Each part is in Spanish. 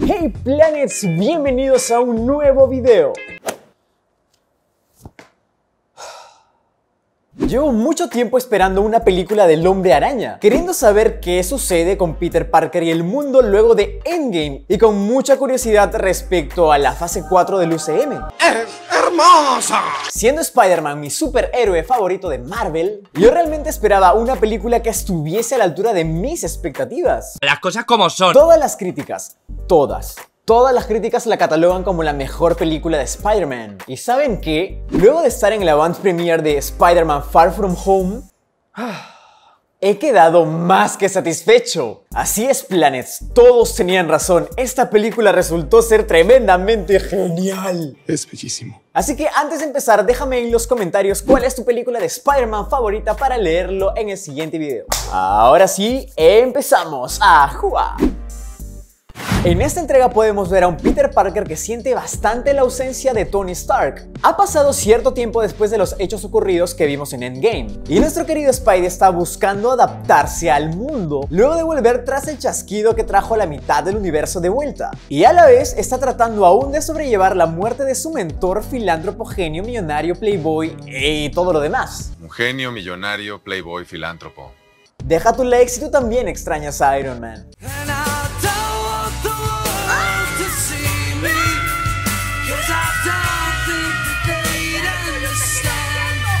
Hey Planets, bienvenidos a un nuevo video. Llevo mucho tiempo esperando una película del Hombre Araña, queriendo saber qué sucede con Peter Parker y el mundo luego de Endgame, y con mucha curiosidad respecto a la fase 4 del UCM. ¡Eres hermosa! Siendo Spider-Man mi superhéroe favorito de Marvel, yo realmente esperaba una película que estuviese a la altura de mis expectativas. Las cosas como son. Todas las críticas la catalogan como la mejor película de Spider-Man. ¿Y saben qué? Luego de estar en la Avant Premiere de Spider-Man Far From Home, he quedado más que satisfecho. Así es, Planets, todos tenían razón. Esta película resultó ser tremendamente genial. Es bellísimo. Así que antes de empezar, déjame en los comentarios cuál es tu película de Spider-Man favorita para leerlo en el siguiente video. Ahora sí, empezamos a jugar. En esta entrega podemos ver a un Peter Parker que siente bastante la ausencia de Tony Stark. Ha pasado cierto tiempo después de los hechos ocurridos que vimos en Endgame, y nuestro querido Spidey está buscando adaptarse al mundo luego de volver tras el chasquido que trajo a la mitad del universo de vuelta. Y a la vez está tratando aún de sobrellevar la muerte de su mentor, filántropo, genio, millonario, playboy y todo lo demás. Un genio, millonario, playboy, filántropo. Deja tu like si tú también extrañas a Iron Man.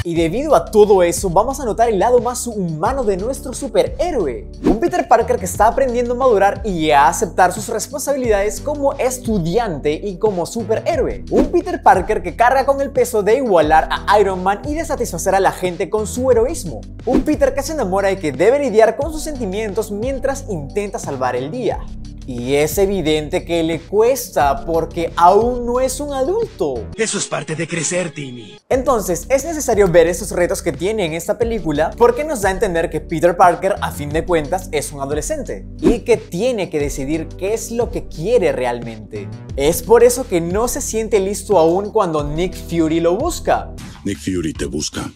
Y debido a todo eso, vamos a notar el lado más humano de nuestro superhéroe. Un Peter Parker que está aprendiendo a madurar y a aceptar sus responsabilidades como estudiante y como superhéroe. Un Peter Parker que carga con el peso de igualar a Iron Man y de satisfacer a la gente con su heroísmo. Un Peter que se enamora y que debe lidiar con sus sentimientos mientras intenta salvar el día. Y es evidente que le cuesta porque aún no es un adulto. Eso es parte de crecer, Timmy. Entonces, es necesario ver esos retos que tiene en esta película porque nos da a entender que Peter Parker, a fin de cuentas, es un adolescente y que tiene que decidir qué es lo que quiere realmente. Es por eso que no se siente listo aún cuando Nick Fury lo busca. Nick Fury te busca.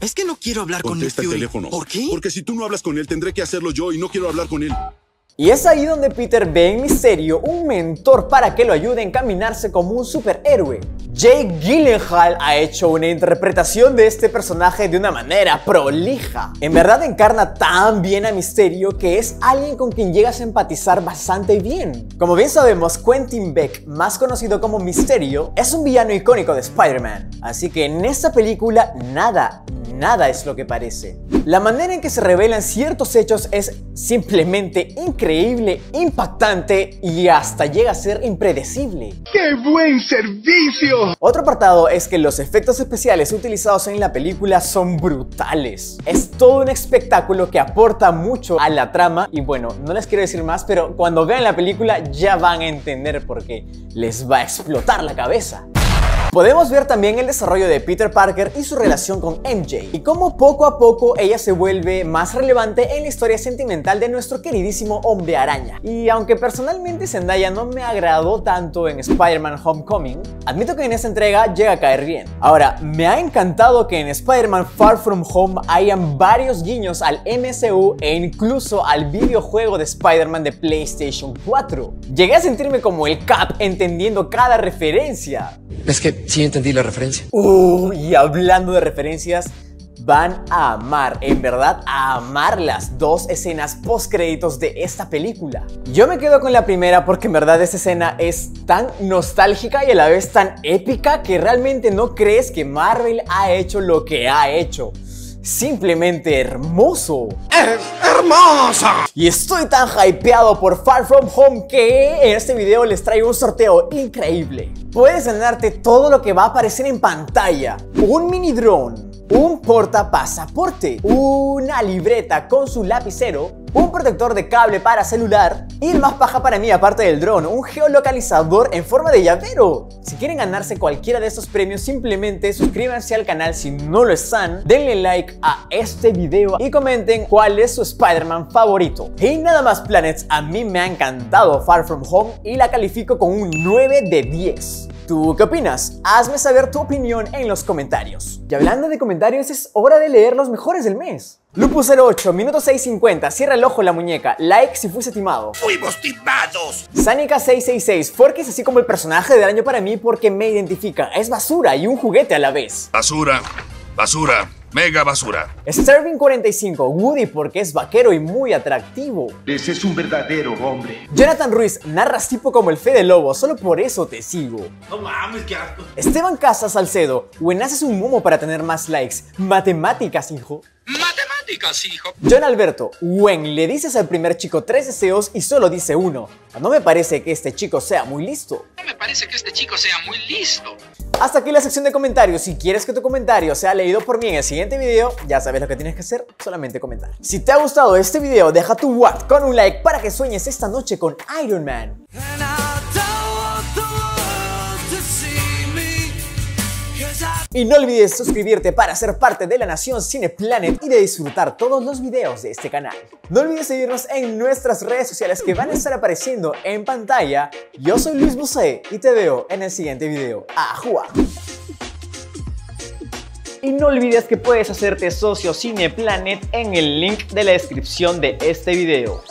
Es que no quiero hablar con Nick Fury. Contesta el teléfono. ¿Por qué? Porque si tú no hablas con él, tendré que hacerlo yo y no quiero hablar con él. Y es ahí donde Peter ve en Mysterio un mentor para que lo ayude a encaminarse como un superhéroe. Jake Gyllenhaal ha hecho una interpretación de este personaje de una manera prolija. En verdad encarna tan bien a Mysterio que es alguien con quien llegas a empatizar bastante bien. Como bien sabemos, Quentin Beck, más conocido como Mysterio, es un villano icónico de Spider-Man. Así que en esta película nada es lo que parece. La manera en que se revelan ciertos hechos es simplemente increíble, impactante y hasta llega a ser impredecible. ¡Qué buen servicio! Otro apartado es que los efectos especiales utilizados en la película son brutales. Es todo un espectáculo que aporta mucho a la trama y bueno, no les quiero decir más, pero cuando vean la película ya van a entender por qué. Les va a explotar la cabeza. Podemos ver también el desarrollo de Peter Parker y su relación con MJ, y cómo poco a poco ella se vuelve más relevante en la historia sentimental de nuestro queridísimo Hombre Araña. Y aunque personalmente Zendaya no me agradó tanto en Spider-Man Homecoming, admito que en esta entrega llega a caer bien. Ahora, me ha encantado que en Spider-Man Far From Home hayan varios guiños al MCU e incluso al videojuego de Spider-Man de PlayStation 4. Llegué a sentirme como el Cap entendiendo cada referencia. Es que sí entendí la referencia. Y hablando de referencias, van a amar, en verdad, a amar las dos escenas postcréditos de esta película. Yo me quedo con la primera porque en verdad esta escena es tan nostálgica y a la vez tan épica que realmente no crees que Marvel ha hecho lo que ha hecho. Simplemente hermoso. ¡Eres hermosa! Y estoy tan hypeado por Far From Home que en este video les traigo un sorteo increíble. Puedes ganarte todo lo que va a aparecer en pantalla: un mini drone, un portapasaporte, una libreta con su lapicero, un protector de cable para celular y el más paja para mí, aparte del dron, un geolocalizador en forma de llavero. Si quieren ganarse cualquiera de estos premios, simplemente suscríbanse al canal si no lo están, denle like a este video y comenten cuál es su Spider-Man favorito. Y nada más, Planets, a mí me ha encantado Far From Home y la califico con un 9 de 10. ¿Tú qué opinas? Hazme saber tu opinión en los comentarios. Y hablando de comentarios, es hora de leer los mejores del mes. Lupu08, minuto 6.50, cierra el ojo la muñeca, like si fuese timado. ¡Fuimos timados! Sanika666, Forky es así como el personaje del año para mí porque me identifica. Es basura y un juguete a la vez. Basura, basura, mega basura. Sterving45, Woody porque es vaquero y muy atractivo. Ese es un verdadero hombre. Jonathan Ruiz, narras tipo como el Fede Lobo, solo por eso te sigo. No mames, qué asco. Esteban Casas Salcedo, haces un momo para tener más likes. Matemáticas, hijo. Hijo. John Alberto, Wen, le dices al primer chico 3 deseos y solo dice 1. No me parece que este chico sea muy listo. Hasta aquí la sección de comentarios. Si quieres que tu comentario sea leído por mí en el siguiente video, ya sabes lo que tienes que hacer, solamente comentar. Si te ha gustado este video, deja tu what con un like para que sueñes esta noche con Iron Man. Y no olvides suscribirte para ser parte de la Nación CinePlanet y de disfrutar todos los videos de este canal. No olvides seguirnos en nuestras redes sociales que van a estar apareciendo en pantalla. Yo soy Luis Brousset y te veo en el siguiente video. ¡Ajua! Y no olvides que puedes hacerte socio CinePlanet en el link de la descripción de este video.